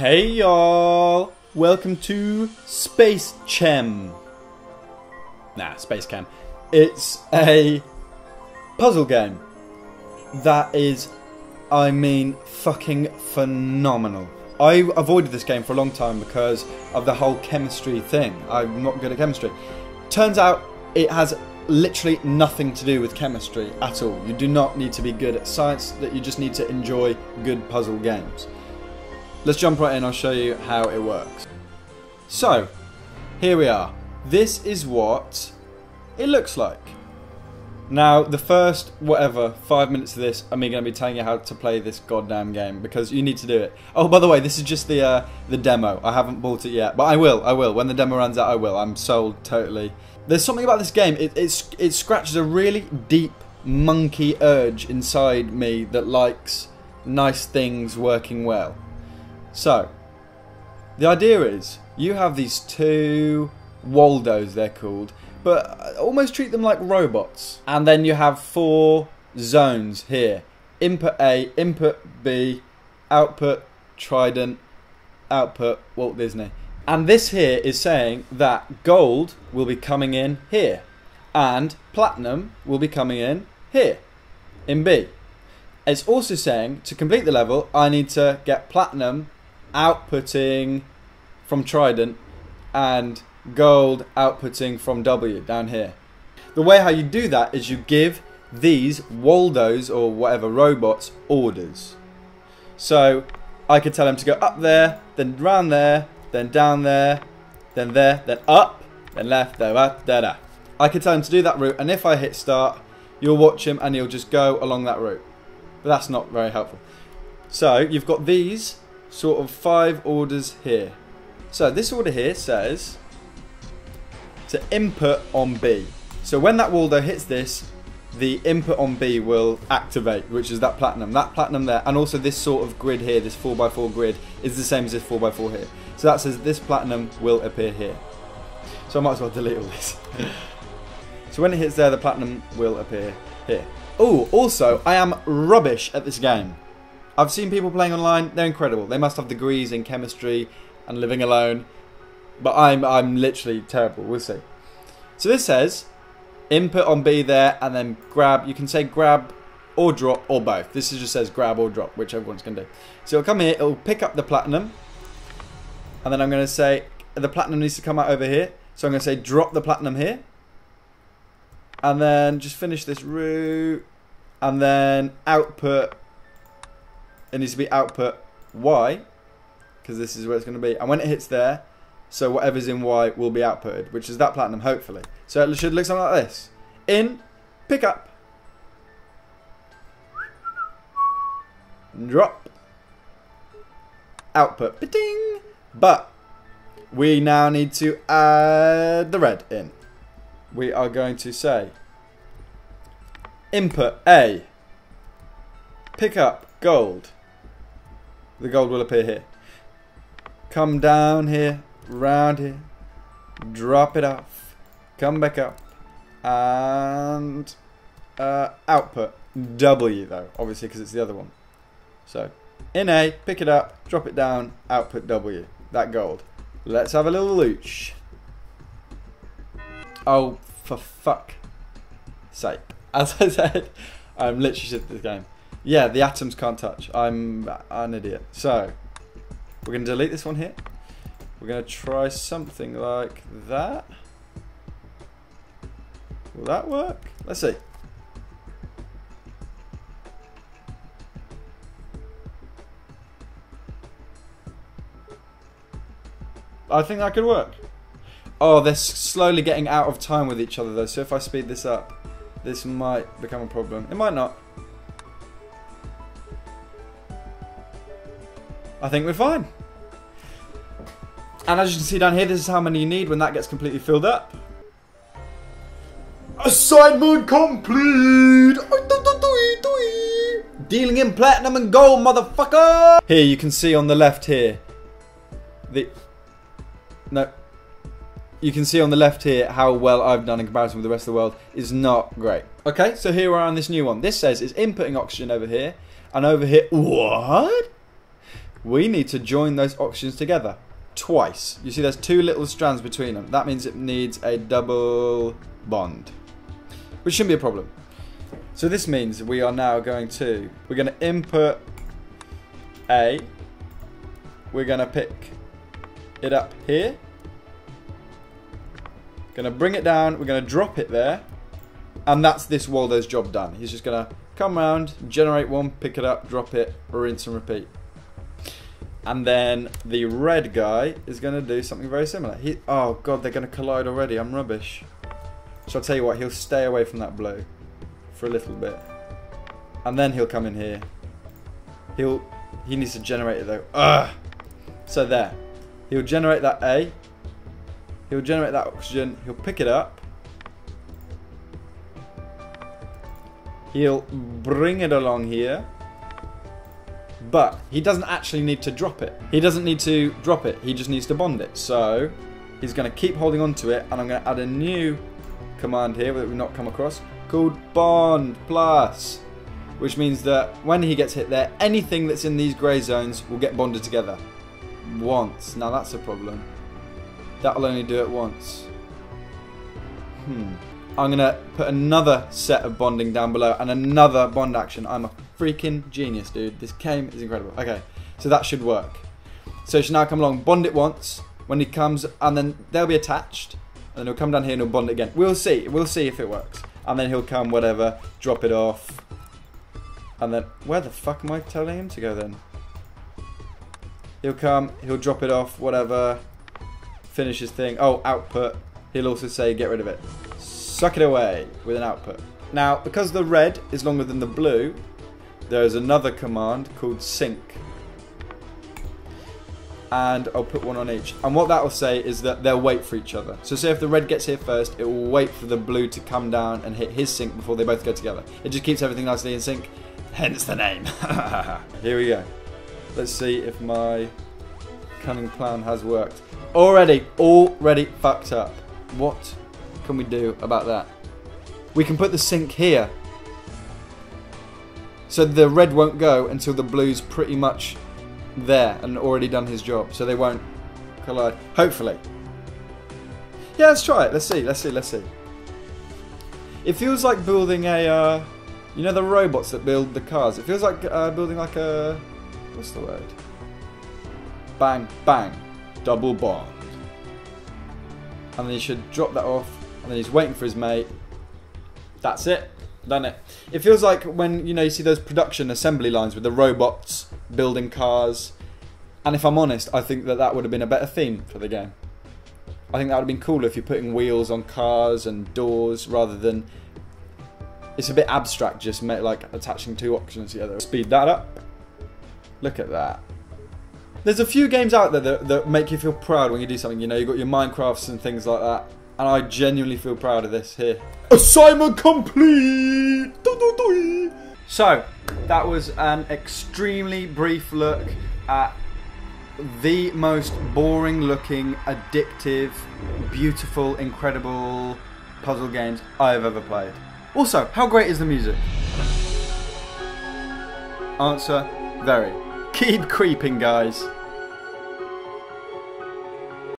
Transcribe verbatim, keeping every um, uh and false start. Hey y'all! Welcome to SpaceChem. Nah, SpaceChem. It's a puzzle game that is, I mean, fucking phenomenal. I avoided this game for a long time because of the whole chemistry thing. I'm not good at chemistry. Turns out it has literally nothing to do with chemistry at all. You do not need to be good at science, that you just need to enjoy good puzzle games. Let's jump right in, I'll show you how it works. So, here we are. This is what it looks like. Now, the first, whatever, five minutes of this, I'm going to be telling you how to play this goddamn game, because you need to do it. Oh, by the way, this is just the uh, the demo. I haven't bought it yet, but I will, I will. When the demo runs out, I will. I'm sold, totally. There's something about this game. It, it's, it scratches a really deep monkey urge inside me that likes nice things working well. So, the idea is, you have these two Waldos, they're called, but almost treat them like robots. And then you have four zones here. Input A, Input B, Output Trident, Output Walt Disney. And this here is saying that gold will be coming in here, and platinum will be coming in here, in B. It's also saying, to complete the level, I need to get platinum outputting from Trident and gold outputting from W down here. The way how you do that is you give these Waldos or whatever robots orders. So I could tell them to go up there, then round there, then down there, then there, then up, then left, there, da da. I could tell them to do that route, and if I hit start, you'll watch him and he'll just go along that route. But that's not very helpful. So you've got these sort of five orders here. So this order here says to input on B. So when that Waldo hits this, the input on B will activate, which is that platinum, that platinum there, and also this sort of grid here, this four by four grid is the same as this four by four here. So that says this platinum will appear here. So I might as well delete all this. So when it hits there, the platinum will appear here. Oh, also, I am rubbish at this game. I've seen people playing online, they're incredible. They must have degrees in chemistry and living alone. But I'm, I'm literally terrible, we'll see. So this says, input on B there, and then grab. You can say grab or drop or both. This just says grab or drop, whichever one's gonna do. So it'll come here, it'll pick up the platinum. And then I'm gonna say, the platinum needs to come out over here. So I'm gonna say drop the platinum here. And then just finish this route. And then output, it needs to be output Y, because this is where it's going to be. And when it hits there, so whatever's in Y will be outputted, which is that platinum, hopefully. So it should look something like this. In, pick up, drop, output, ba-ding. But we now need to add the red in. We are going to say input A, pick up gold, the gold will appear here, come down here, round here, drop it off, come back up, and uh, output W though, obviously, because it's the other one. So in A, pick it up, drop it down, output W, that gold. Let's have a little looch. Oh, for fuck sake. As I said, I'm literally shit at this game. Yeah, the atoms can't touch. I'm an idiot. So, we're going to delete this one here. We're going to try something like that. Will that work? Let's see. I think that could work. Oh, they're slowly getting out of time with each other though, so if I speed this up, this might become a problem. It might not. I think we're fine. And as you can see down here, this is how many you need when that gets completely filled up. Assignment complete! Dealing in platinum and gold, motherfucker! Here, you can see on the left here. The... No. You can see on the left here how well I've done in comparison with the rest of the world is not great. Okay, so here we are on this new one. This says it's inputting oxygen over here, and over here, what? we need to join those oxygens together twice. You see there's two little strands between them. That means it needs a double bond, which shouldn't be a problem. So this means we are now going to, we're going to input A, we're going to pick it up here, going to bring it down, we're going to drop it there, and that's this Waldo's job done. He's just going to come around, generate one, pick it up, drop it, rinse and repeat. And then the red guy is going to do something very similar. He, oh god, they're going to collide already, I'm rubbish. So I'll tell you what, he'll stay away from that blue for a little bit. And then he'll come in here. He'll, he needs to generate it though. Ugh! So there. He'll generate that A. He'll generate that oxygen. He'll pick it up. He'll bring it along here. But he doesn't actually need to drop it. He doesn't need to drop it. He just needs to bond it. So he's going to keep holding on to it. And I'm going to add a new command here that we've not come across, called bond plus, which means that when he gets hit there, anything that's in these grey zones will get bonded together once. Now that's a problem. That'll only do it once. Hmm. I'm gonna put another set of bonding down below and another bond action. I'm a freaking genius, dude. This game is incredible. Okay, so that should work. So it should now come along, bond it once when he comes, and then they'll be attached, and then he'll come down here and he'll bond it again. We'll see. We'll see if it works. And then he'll come, whatever, drop it off. And then, where the fuck am I telling him to go then? He'll come, he'll drop it off, whatever. Finish his thing. Oh, output. He'll also say, get rid of it. Suck it away with an output. Now, because the red is longer than the blue, there's another command called sync. And I'll put one on each. And what that will say is that they'll wait for each other. So say if the red gets here first, it will wait for the blue to come down and hit his sync before they both go together. It just keeps everything nicely in sync, hence the name. Here we go. Let's see if my cunning plan has worked. Already, already fucked up. What can we do about that? We can put the sync here. So the red won't go until the blue's pretty much there and already done his job, so they won't collide, hopefully. Yeah, let's try it. Let's see, let's see, let's see. It feels like building a uh, you know the robots that build the cars, it feels like uh, building like a, what's the word, bang bang double bond. And then he should drop that off, and then he's waiting for his mate. That's it, done it. It feels like when, you know, you see those production assembly lines with the robots building cars, and if I'm honest, I think that that would have been a better theme for the game. I think that would have been cooler if you're putting wheels on cars and doors, rather than, it's a bit abstract just make, like attaching two oxygens together. Speed that up. Look at that. There's a few games out there that, that make you feel proud when you do something, you know, you've got your Minecrafts and things like that, and I genuinely feel proud of this here. Assignment complete! Do-do-do-y. So, that was an extremely brief look at the most boring looking, addictive, beautiful, incredible puzzle games I've ever played. Also, how great is the music? Answer, very. Keep creeping, guys.